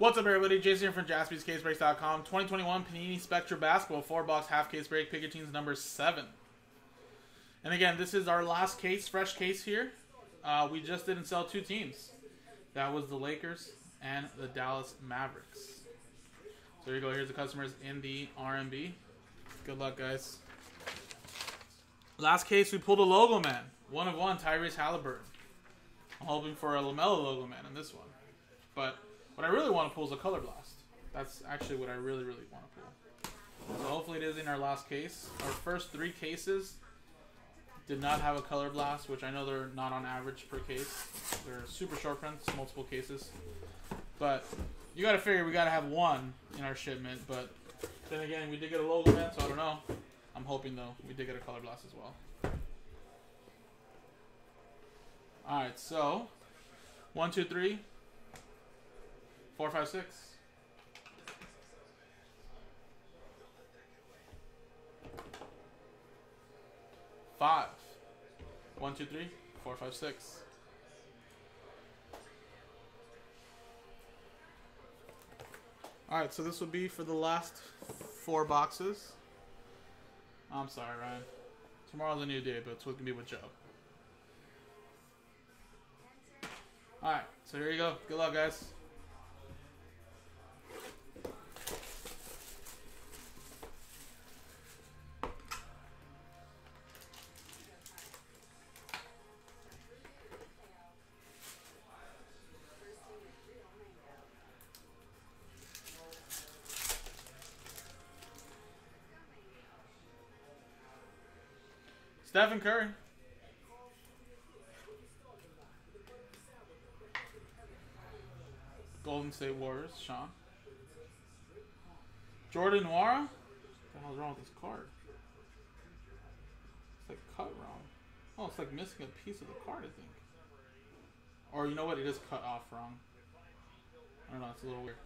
What's up, everybody? Jason here from JaspysCaseBreaks.com. 2021 Panini Spectra Basketball 4-box half case break. Pick your teams number 7. And again, this is our last case, fresh case here. We just didn't sell two teams. That was the Lakers and the Dallas Mavericks. So here you go. Here's the customers in the RMB. Good luck, guys. Last case, we pulled a logo man. 1 of 1, Tyrese Halliburton. I'm hoping for a LaMelo logo man in this one, but what I really want to pull is a Color Blast. That's actually what I really, really want to pull. So hopefully it is in our last case. Our first 3 cases did not have a Color Blast, which I know they're not on average per case. They're super short prints, multiple cases. But you got to figure we got to have one in our shipment. But then again, we did get a logo man, so I don't know. I'm hoping, though, we did get a Color Blast as well. All right, so 1, 2, 3. 4, 5, 6. 5. 1, 2, 3. 4, 5, 6. 5. Alright, so this will be for the last 4 boxes. I'm sorry, Ryan. Tomorrow's a new day, but it's what can be with Joe. Alright, so here you go. Good luck, guys. Stephen Curry. Golden State Warriors, Sean. Jordan Noir. What the hell's wrong with this card? It's like cut wrong. Oh, it's like missing a piece of the card, I think. Or you know what? It is cut off wrong. I don't know. It's a little weird.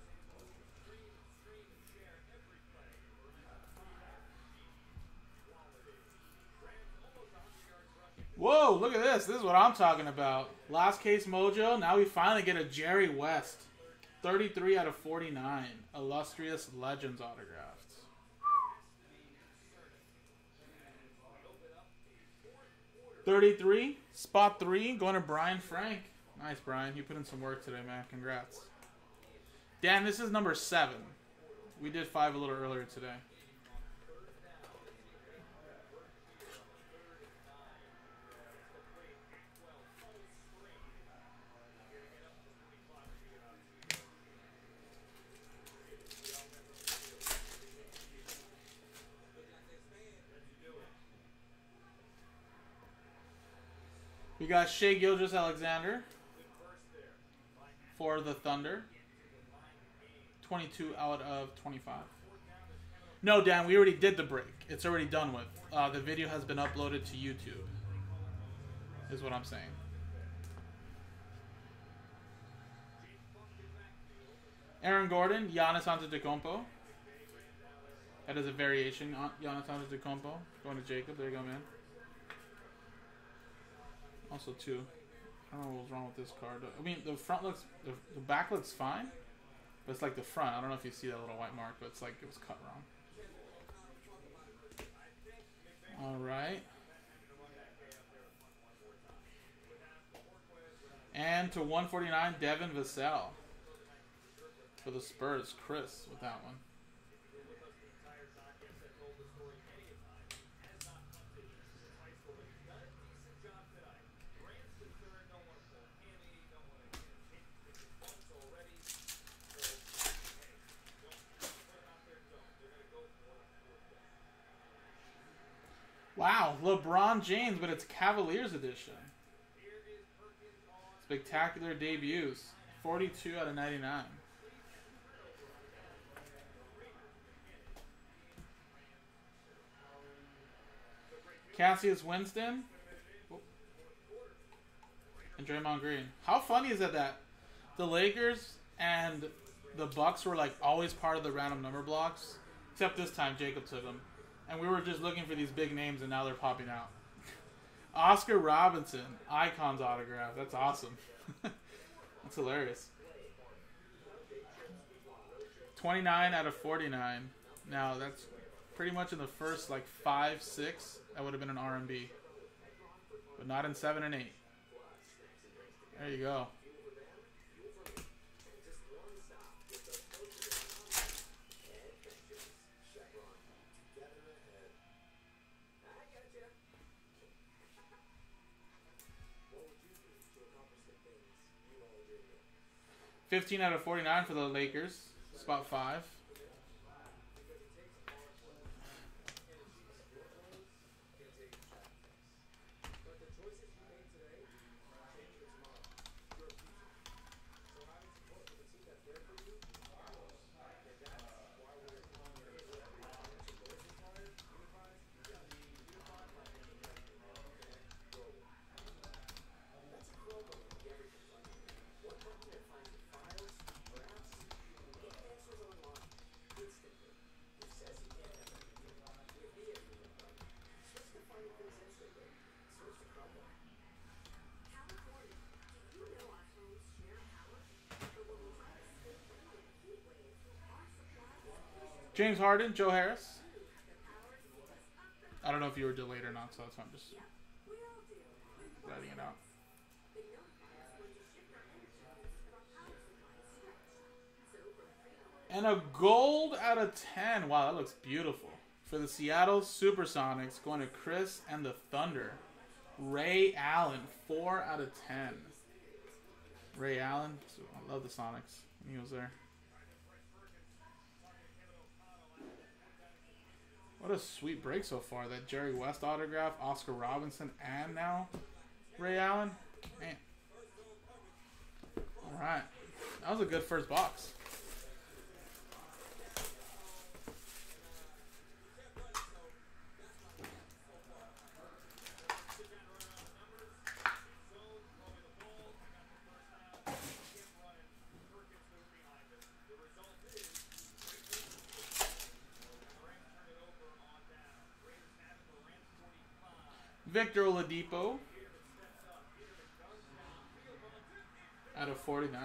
Whoa, look at this. This is what I'm talking about. Last case mojo. Now we finally get a Jerry West. 33 out of 49. Illustrious Legends autographed. $33. Spot 3. Going to Brian Frank. Nice, Brian. You put in some work today, man. Congrats. Dan, this is number 7. We did 5 a little earlier today. We got Shea Gilchrist Alexander for the Thunder. 22 out of 25. No, Dan, we already did the break. It's already done with. The video has been uploaded to YouTube, is what I'm saying. Aaron Gordon, Giannis Antetokounmpo. That is a variation on Giannis Antetokounmpo. Going to Jacob. There you go, man. Also, too, I don't know what was wrong with this card. I mean, the front looks, the back looks fine, but it's like the front. I don't know if you see that little white mark, but it's like it was cut wrong. All right. And to 149, Devin Vassell for the Spurs. Chris with that one. Wow, LeBron James, but it's Cavaliers edition. Spectacular debuts. 42 out of 99. Cassius Winston. And Draymond Green. How funny is that the Lakers and the Bucks were like always part of the random number blocks, except this time Jacob took them. And we were just looking for these big names, and now they're popping out. Oscar Robinson, Icons autograph. That's awesome. That's hilarious. 29 out of 49. Now, that's pretty much in the first, like, 5, 6. That would have been an R&B. But not in 7 and 8. There you go. $15 out of 49 for the Lakers, spot 5. James Harden, Joe Harris. I don't know if you were delayed or not, so that's why I'm just letting it out. And a gold out of 10. Wow, that looks beautiful. For the Seattle Supersonics, going to Chris and the Thunder. Ray Allen, 4 out of 10. Ray Allen, I love the Sonics. He was there. What a sweet break so far. That Jerry West autograph, Oscar Robinson, and now Ray Allen. Man. All right. That was a good first box. Victor Oladipo out of 49.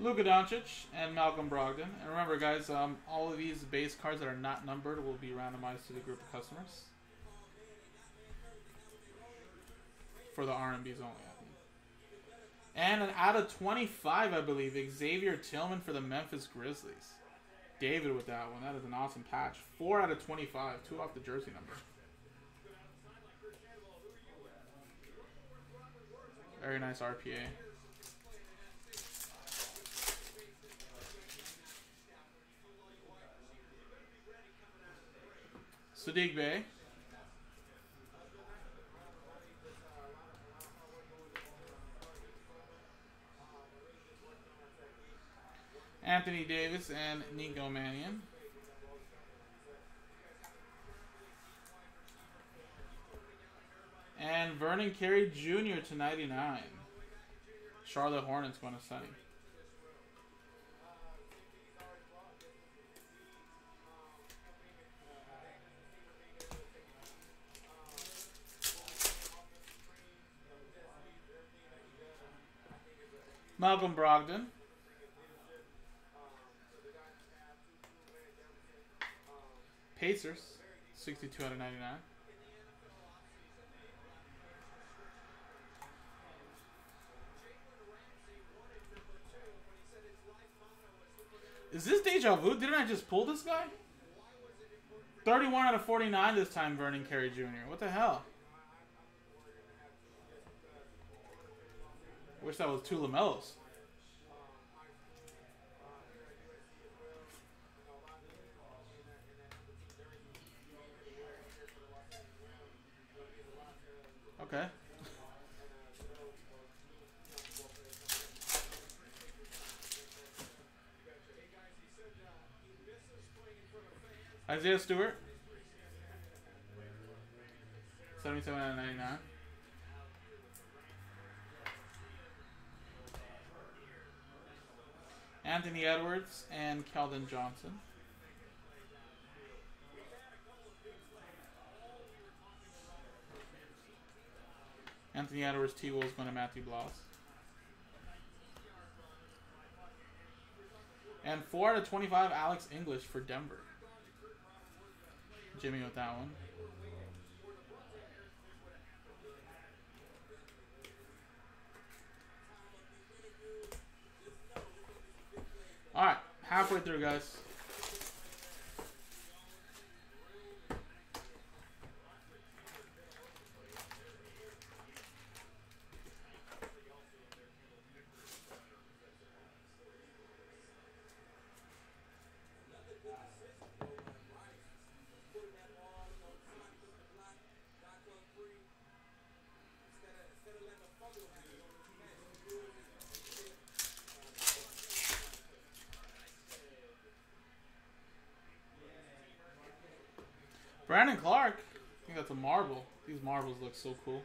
Luka Doncic and Malcolm Brogdon. And remember, guys, all of these base cards that are not numbered will be randomized to the group of customers for the RMBs only. And an out of 25, I believe, Xavier Tillman for the Memphis Grizzlies. David with that one. That is an awesome patch. 4 out of 25. 2 off the jersey number. Very nice RPA. Sadiq Bey. Anthony Davis and Nico Mannion. And Vernon Carey Junior to 99. Charlotte Hornets going to Sunny. Malcolm Brogdon. Pacers, 62 out of 99. Is this deja vu? Didn't I just pull this guy? 31 out of 49 this time, Vernon Carey Jr. What the hell? I wish that was 2 LaMelos. Okay. Isaiah Stewart, 77 out of 99. Anthony Edwards and Keldon Johnson. Anthony Edwards, T Wolves going to Matthew Bloss. And 4/25 Alex English for Denver. Jimmy with that one. All right, halfway through, guys. Brandon Clark. I think that's a marble. These marbles look so cool.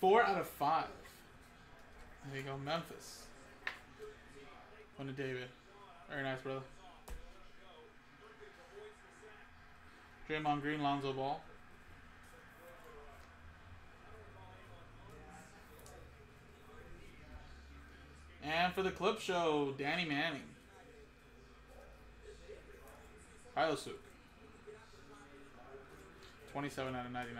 4/5. There you go, Memphis. One to David. Very nice, brother. Draymond Green, Lonzo Ball. And for the clip show, Danny Manning. Hylosuk. 27/99.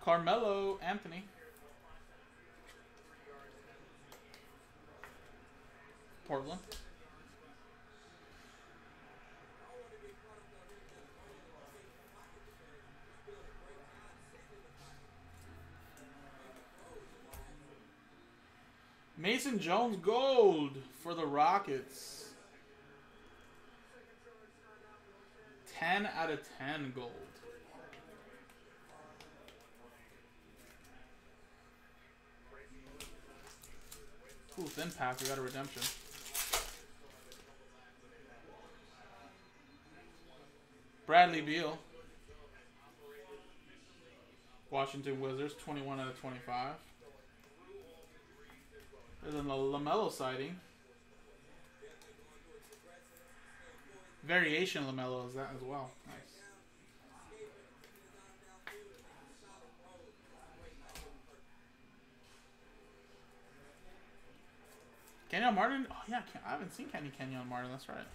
Carmelo Anthony. Portland. Mason Jones gold for the Rockets. 10/10 gold. Ooh, thin pack. We got a redemption. Bradley Beal. Washington Wizards, 21/25. There's a LaMelo sighting. Variation LaMelo is that as well. Nice. Kenyon Martin? Oh, yeah. I haven't seen Kenyon Martin. That's right.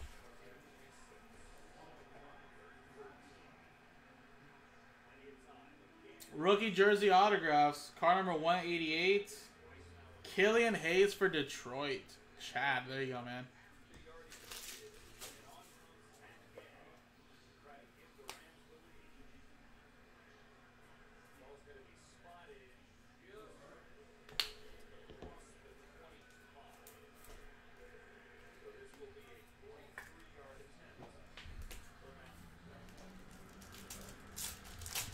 Rookie jersey autographs. Card number 188. Killian Hayes for Detroit. Chad, there you go, man.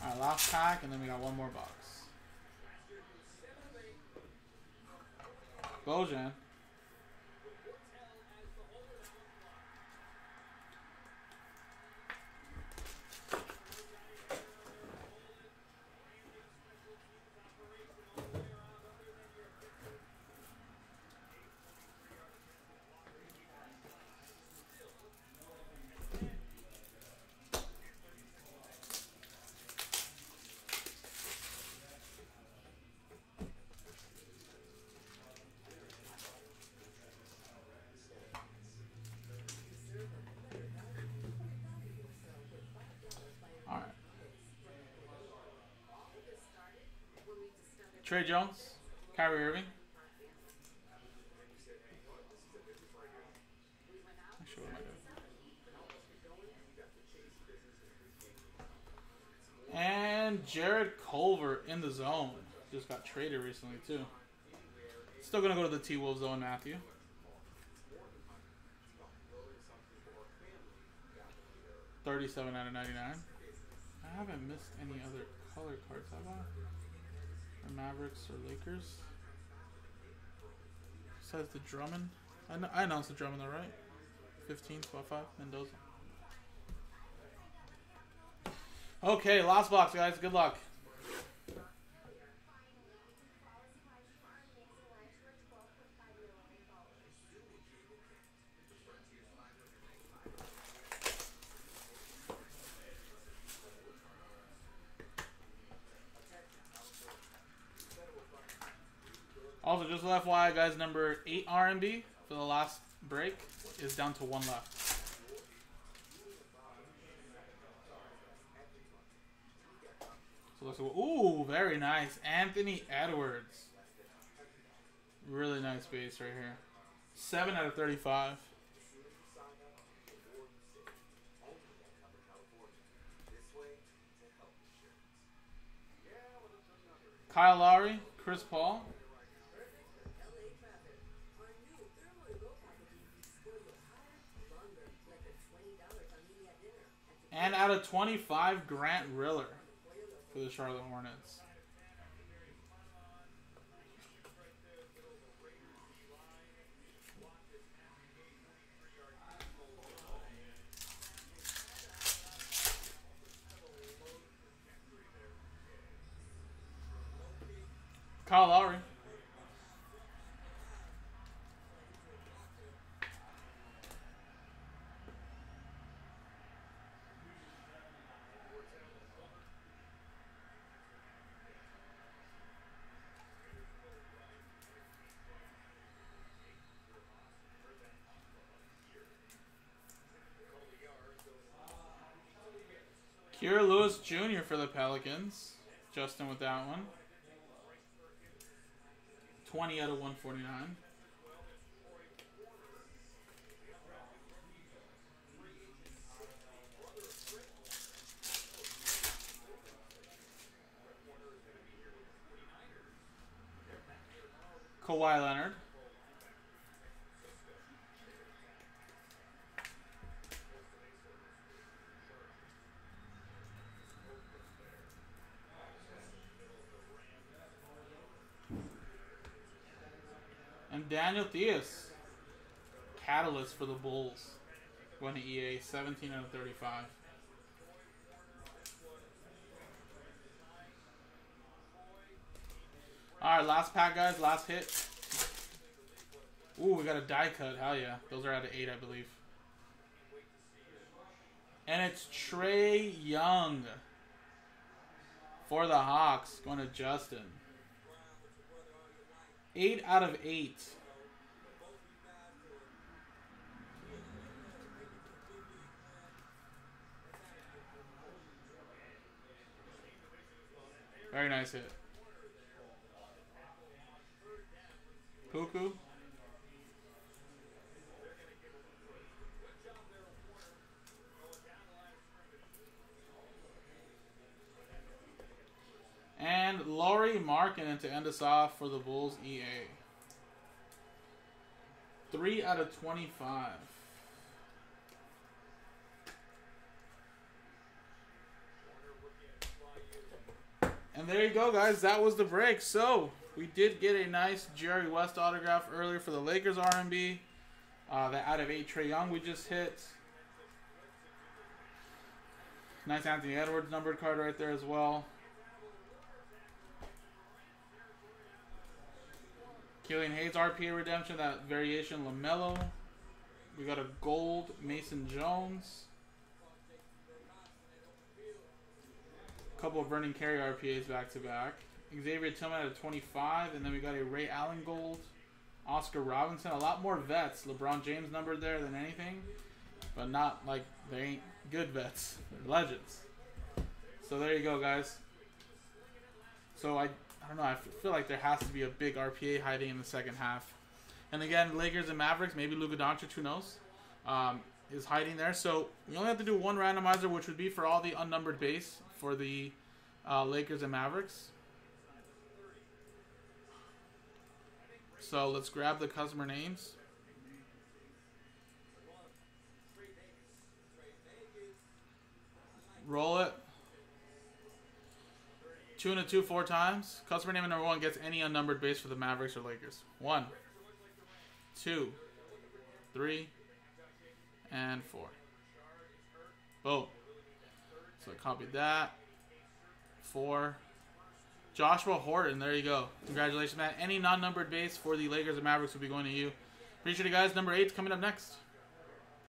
All right, last pack, and then we got one more box. Bojan. Trey Jones, Kyrie Irving. Actually, what am I doing? And Jared Culver in the zone. Just got traded recently, too. Still going to go to the T Wolves, though, and Matthew. $37/99. I haven't missed any other color cards, have I? Mavericks or Lakers? Says the Drummond. I announced the Drummond, all right? 15, 12, 5, Mendoza. Okay, last box, guys. Good luck. So just FYI, guys, number 8 RMB for the last break is down to 1 left. So let's go. Ooh, very nice. Anthony Edwards. Really nice base right here. 7 out of 35. Kyle Lowry, Chris Paul. And out of 25, Grant Riller for the Charlotte Hornets. Kyle Lowry. Kira Lewis Jr. for the Pelicans. Justin with that one. 20 out of 149. Kawhi Leonard. Daniel Theus, Catalyst for the Bulls, going to EA, 17 out of 35. All right, last pack, guys, last hit. Ooh, we got a die cut, hell yeah. Those are out of 8, I believe. And it's Trae Young for the Hawks, going to Justin. 8 out of 8. Very nice hit. Cuckoo. And Lauri Markkanen to end us off for the Bulls EA. 3 out of 25. And there you go, guys. That was the break. So, we did get a nice Jerry West autograph earlier for the Lakers RMB. The out of 8 Trae Young we just hit. Nice Anthony Edwards numbered card right there as well. Killian Hayes, RPA Redemption, that variation, LaMelo. We got a gold, Mason Jones. A couple of Vernon Carey RPAs back-to-back. Xavier Tillman at a 25, and then we got a Ray Allen gold. Oscar Robinson, a lot more vets. LeBron James numbered there than anything, but not like they ain't good vets. They're legends. So there you go, guys. So I don't know, I feel like there has to be a big RPA hiding in the second half. And again, Lakers and Mavericks, maybe Luka Doncic, who knows, is hiding there. So we only have to do one randomizer, which would be for all the unnumbered base for the Lakers and Mavericks. So let's grab the customer names. Roll it. 2 and a 2 4 times. Customer name number 1 gets any unnumbered base for the Mavericks or Lakers. 1, 2, 3, and 4. Boom. So I copied that. 4. Joshua Horton. There you go. Congratulations, man. Any non-numbered base for the Lakers and Mavericks will be going to you. Appreciate it, guys. Number 8's coming up next.